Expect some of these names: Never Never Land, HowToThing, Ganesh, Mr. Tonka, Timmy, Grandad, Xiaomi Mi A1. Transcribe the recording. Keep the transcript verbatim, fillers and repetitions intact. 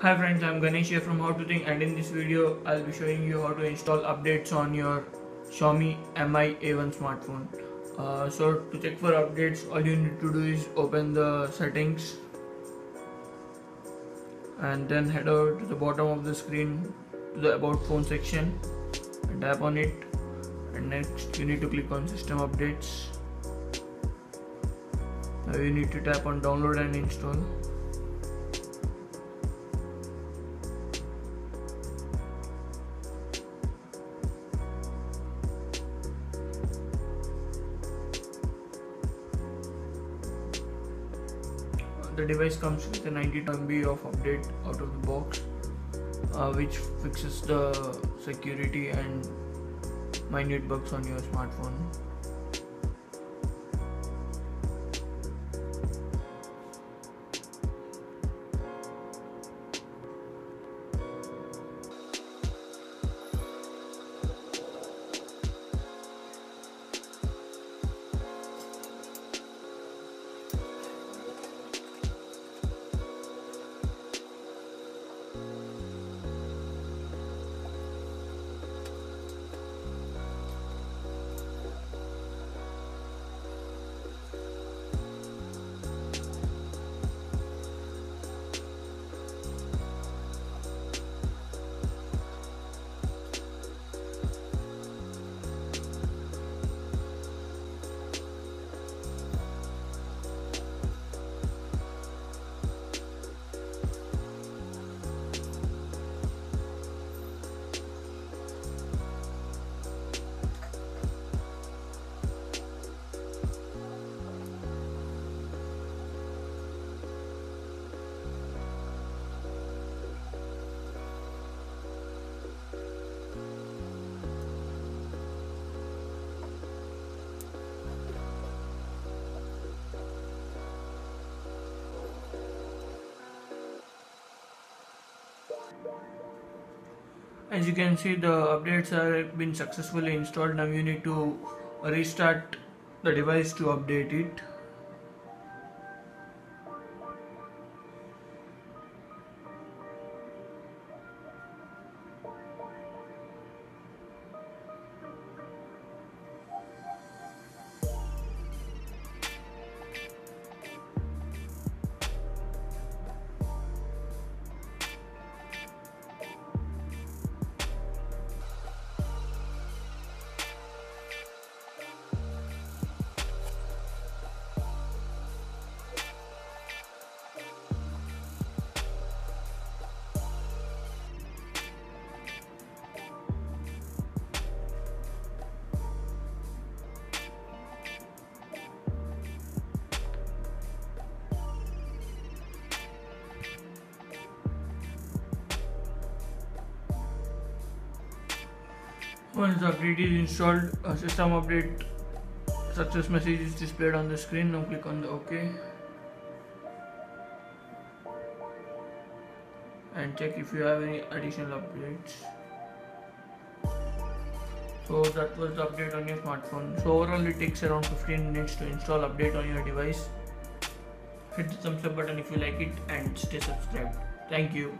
Hi friends, I'm Ganesh here from HowToThing, and in this video I'll be showing you how to install updates on your Xiaomi Mi A one smartphone. Uh, so to check for updates, all you need to do is open the settings and then head over to the bottom of the screen to the about phone section and tap on it, and next you need to click on system updates. Now you need to tap on download and install. The device comes with a ninety-two M B of update out of the box, uh, which fixes the security and minute bugs on your smartphone. As you can see, the updates have been successfully installed. Now you need to restart the device to update it. Once the update is installed, a system update success message is displayed on the screen. Now click on the OK and check if you have any additional updates. So that was the update on your smartphone. So overall it takes around fifteen minutes to install update on your device. Hit the thumbs up button if you like it and stay subscribed. Thank you.